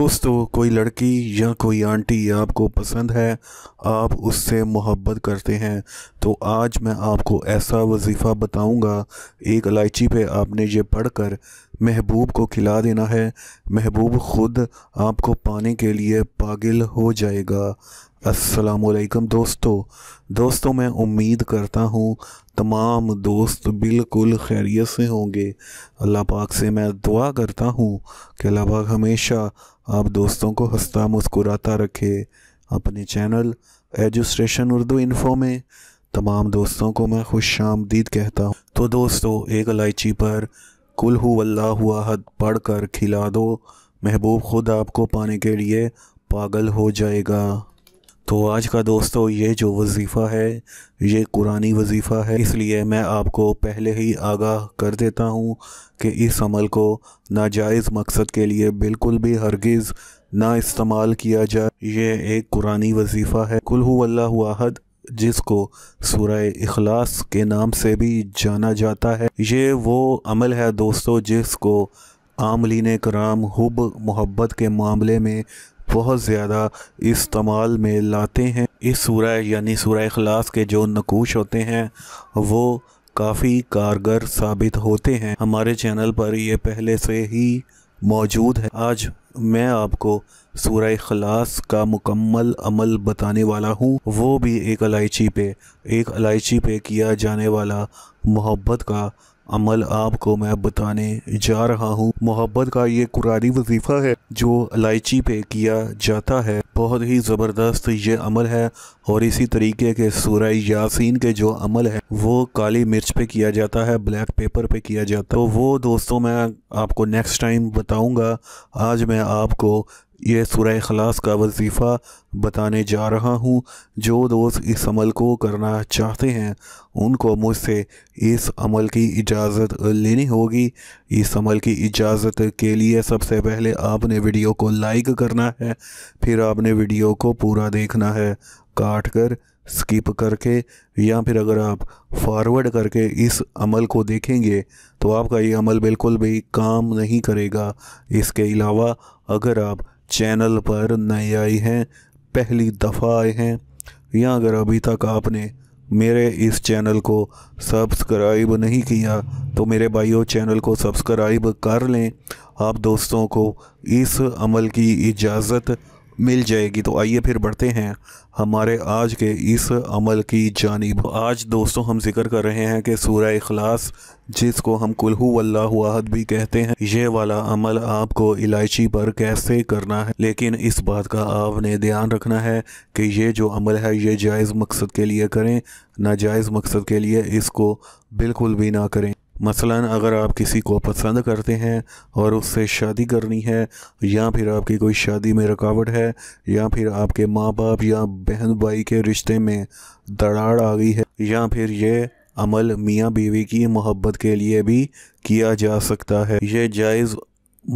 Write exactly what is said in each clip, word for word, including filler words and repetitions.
दोस्तों, कोई लड़की या कोई आंटी आपको पसंद है, आप उससे मोहब्बत करते हैं, तो आज मैं आपको ऐसा वजीफ़ा बताऊंगा, एक इलायची पे आपने ये पढ़कर महबूब को खिला देना है। महबूब ख़ुद आपको पाने के लिए पागल हो जाएगा। अस्सलामुअलैकुम दोस्तों दोस्तों मैं उम्मीद करता हूँ तमाम दोस्त बिल्कुल खैरियत से होंगे। अल्लाह पाक से मैं दुआ करता हूँ कि अल्लाह पाक हमेशा आप दोस्तों को हंसता मुस्कुराता रखे। अपने चैनल एजुस्टेशन उर्दू इन्फो में तमाम दोस्तों को मैं खुश आमदीद कहता हूँ। तो दोस्तों, एक इलायची पर कुल हुवल्लाहु अहद पढ़ कर खिला दो, महबूब ख़ुद आपको पाने के लिए पागल हो जाएगा। तो आज का दोस्तों ये जो वजीफ़ा है ये कुरानी वजीफ़ा है, इसलिए मैं आपको पहले ही आगाह कर देता हूँ कि इस अमल को नाजायज़ मकसद के लिए बिल्कुल भी हरगिज़ ना इस्तेमाल किया जाए। ये एक कुरानी वजीफ़ा है। कुल हुवल्लाहु अहद, जिसको सूरह इखलास के नाम से भी जाना जाता है, ये वो अमल है दोस्तों जिसको आमलीन कराम हुब मोहब्बत के मामले में बहुत ज़्यादा इस्तेमाल में लाते हैं। इस सूरह यानी सूरह इखलास के जो नकूश होते हैं वो काफ़ी कारगर साबित होते हैं। हमारे चैनल पर ये पहले से ही मौजूद है। आज मैं आपको सूरह इखलास का मुकम्मल अमल बताने वाला हूँ, वो भी एक इलायची पे। एक इलायची पे किया जाने वाला मोहब्बत का अमल आपको मैं बताने जा रहा हूँ। मोहब्बत का ये कुरानी वजीफ़ा है जो इलायची पे किया जाता है। बहुत ही ज़बरदस्त ये अमल है। और इसी तरीके के सूरह यासीन के जो अमल है वो काली मिर्च पे किया जाता है, ब्लैक पेपर पे किया जाता है। तो वो दोस्तों मैं आपको नेक्स्ट टाइम बताऊँगा। आज मैं आपको ये सूरह इखलास का वजीफ़ा बताने जा रहा हूँ। जो दोस्त इस अमल को करना चाहते हैं उनको मुझसे इस अमल की इजाज़त लेनी होगी। इस अमल की इजाज़त के लिए सबसे पहले आपने वीडियो को लाइक करना है, फिर आपने वीडियो को पूरा देखना है, काट कर स्किप करके, या फिर अगर आप फॉरवर्ड करके इस अमल को देखेंगे तो आपका ये अमल बिल्कुल भी काम नहीं करेगा। इसके अलावा अगर आप चैनल पर नए आए हैं, पहली दफ़ा आए हैं, या अगर अभी तक आपने मेरे इस चैनल को सब्सक्राइब नहीं किया तो मेरे भाइयों चैनल को सब्सक्राइब कर लें। आप दोस्तों को इस अमल की इजाज़त मिल जाएगी। तो आइए फिर बढ़ते हैं हमारे आज के इस अमल की जानिब। आज दोस्तों हम जिक्र कर रहे हैं कि सूरह इखलास, जिसको हम कुल हुवल्लाहु अहद भी कहते हैं, ये वाला अमल आपको इलायची पर कैसे करना है। लेकिन इस बात का आपने ध्यान रखना है कि ये जो अमल है ये जायज़ मकसद के लिए करें, नाजायज़ मकसद के लिए इसको बिल्कुल भी ना करें। मसलन अगर आप किसी को पसंद करते हैं और उससे शादी करनी है, या फिर आपकी कोई शादी में रुकावट है, या फिर आपके माँ बाप या बहन भाई के रिश्ते में दरार आ गई है, या फिर ये अमल मियाँ बीवी की मोहब्बत के लिए भी किया जा सकता है। ये जायज़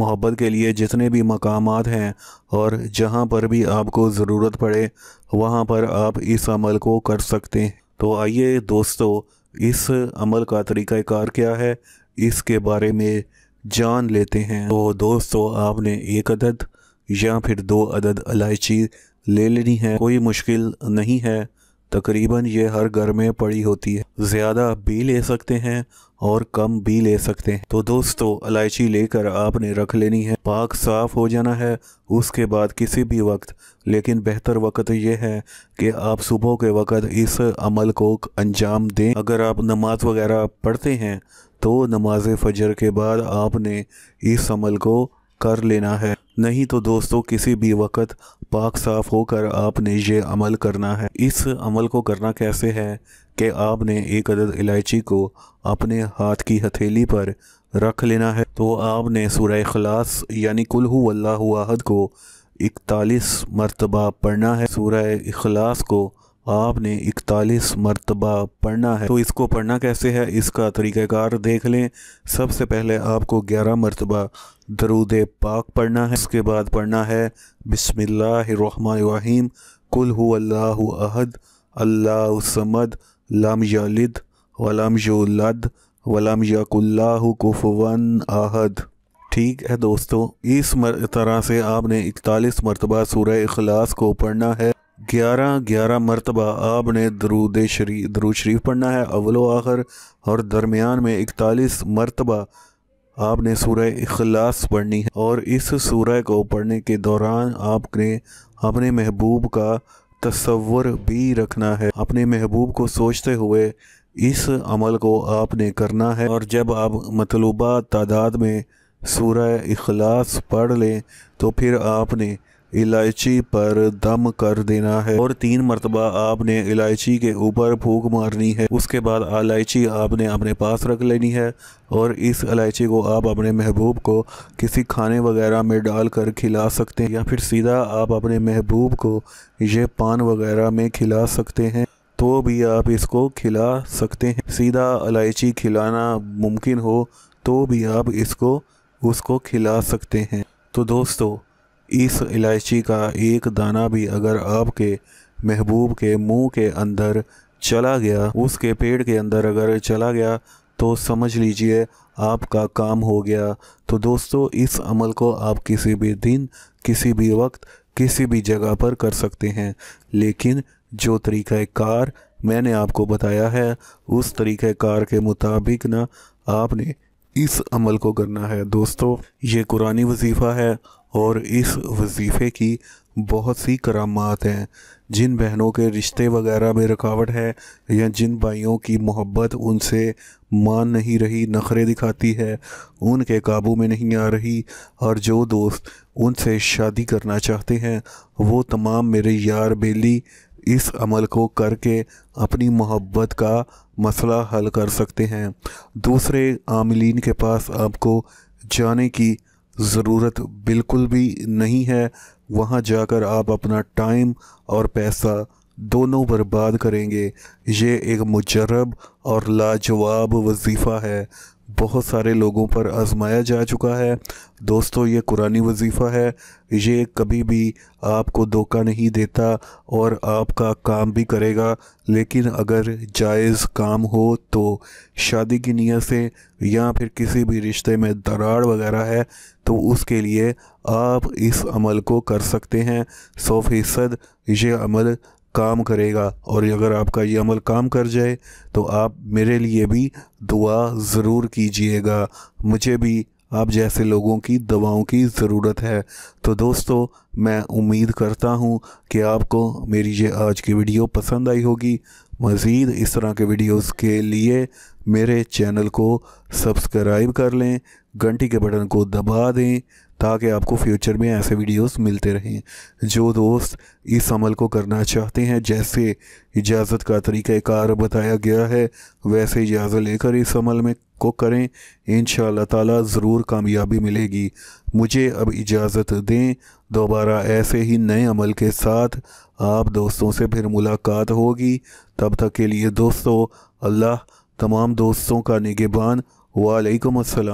मोहब्बत के लिए जितने भी मकामात हैं और जहाँ पर भी आपको ज़रूरत पड़े वहाँ पर आप इस अमल को कर सकते हैं। तो आइए दोस्तों, इस अमल का तरीक़ाकार क्या है इसके बारे में जान लेते हैं। तो दोस्तों आपने एक अदद या फिर दो अदद इलायची ले लेनी है। कोई मुश्किल नहीं है, तकरीबन ये हर घर में पड़ी होती है। ज़्यादा भी ले सकते हैं और कम भी ले सकते हैं। तो दोस्तों इलायची लेकर आपने रख लेनी है, पाक साफ़ हो जाना है उसके बाद किसी भी वक्त। लेकिन बेहतर वक्त यह है कि आप सुबह के वक़्त इस अमल को अंजाम दें। अगर आप नमाज वग़ैरह पढ़ते हैं तो नमाज फजर के बाद आपने इस अमल को कर लेना है, नहीं तो दोस्तों किसी भी वक़्त पाक साफ़ होकर आपने ये अमल करना है। इस अमल को करना कैसे है कि आपने एक अदद इलायची को अपने हाथ की हथेली पर रख लेना है। तो आपने सूरह इखलास यानी कुल हुवल्लाहु अहद को इकतालीस मरतबा पढ़ना है। सूरह इखलास को आपने इकतालीस मरतबा पढ़ना है। तो इसको पढ़ना कैसे है इसका तरीक़ाकार देख लें। सबसे पहले आपको ग्यारह मरतबा दरूद पाक पढ़ना है। उसके बाद पढ़ना है बिस्मिल्लाहिर्रहमानिर्रहीम, कुल हुवल्लाहु अहद, अल्लाहु समद, लम यालिद वलम यूलद वलम यकुल्लाहु कुफुवन अहद। ठीक है दोस्तों, इस तरह से आपने इकतालीस मरतबा सूरह इखलास को पढ़ना है। ग्यारह ग्यारह मरतबा आपने दरूद शरीफ दरूद शरीफ पढ़ना है अव्वल व आखिर, और दरमियान में इकतालीस मरतबा आपने सूरह इखलास पढ़नी है। और इस सूरह को पढ़ने के दौरान आपने अपने महबूब का तसव्वुर भी रखना है। अपने महबूब को सोचते हुए इस अमल को आपने करना है। और जब आप मतलूबा तादाद में सूरह इखलास पढ़ लें तो फिर आपने इलायची पर दम कर देना है और तीन मरतबा आपने इलायची के ऊपर फूंक मारनी है। उसके बाद इलायची आपने अपने पास रख लेनी है और इस इलायची को आप अपने महबूब को किसी खाने वगैरह में डाल कर खिला सकते हैं, या फिर सीधा आप अपने महबूब को ये पान वगैरह में खिला सकते हैं, तो भी आप इसको खिला सकते हैं। सीधा इलायची खिलाना मुमकिन हो तो भी आप इसको उसको खिला सकते हैं। तो दोस्तों, इस इलायची का एक दाना भी अगर आपके महबूब के मुंह के अंदर चला गया, उसके पेट के अंदर अगर चला गया, तो समझ लीजिए आपका काम हो गया। तो दोस्तों, इस अमल को आप किसी भी दिन, किसी भी वक्त, किसी भी जगह पर कर सकते हैं, लेकिन जो तरीक़ाकार मैंने आपको बताया है उस तरीक़ाकार के मुताबिक ना आपने इस अमल को करना है। दोस्तों, ये कुरानी वजीफ़ा है और इस वजीफ़े की बहुत सी करामात हैं। जिन बहनों के रिश्ते वगैरह में रुकावट है या जिन भाइयों की मोहब्बत उनसे मान नहीं रही, नखरे दिखाती है, उनके काबू में नहीं आ रही, और जो दोस्त उनसे शादी करना चाहते हैं, वो तमाम मेरे यार बेली इस अमल को करके अपनी मोहब्बत का मसला हल कर सकते हैं। दूसरे आमिलीन के पास आपको जाने की ज़रूरत बिल्कुल भी नहीं है। वहाँ जाकर आप अपना टाइम और पैसा दोनों बर्बाद करेंगे। ये एक मुजरब और लाजवाब वजीफ़ा है, बहुत सारे लोगों पर आजमाया जा चुका है। दोस्तों, ये कुरानी वजीफ़ा है, ये कभी भी आपको धोखा नहीं देता और आपका काम भी करेगा, लेकिन अगर जायज़ काम हो तो। शादी की नीयत से या फिर किसी भी रिश्ते में दरार वगैरह है तो उसके लिए आप इस अमल को कर सकते हैं। सौ फ़ीसद ये अमल काम करेगा, और अगर आपका ये अमल काम कर जाए तो आप मेरे लिए भी दुआ ज़रूर कीजिएगा, मुझे भी आप जैसे लोगों की दुआओं की ज़रूरत है। तो दोस्तों, मैं उम्मीद करता हूँ कि आपको मेरी ये आज की वीडियो पसंद आई होगी। मज़ीद इस तरह के वीडियोस के लिए मेरे चैनल को सब्सक्राइब कर लें, घंटी के बटन को दबा दें, ताकि आपको फ्यूचर में ऐसे वीडियोस मिलते रहें। जो दोस्त इस अमल को करना चाहते हैं, जैसे इजाज़त का तरीक़ाकार बताया गया है, वैसे इजाज़त लेकर इस अमल में को करें, इंशाअल्लाह ताला ज़रूर कामयाबी मिलेगी। मुझे अब इजाज़त दें, दोबारा ऐसे ही नए अमल के साथ आप दोस्तों से फिर मुलाकात होगी। तब तक के लिए दोस्तों, अल्लाह तमाम दोस्तों का निगहबान। वालेकुम अस्सलाम।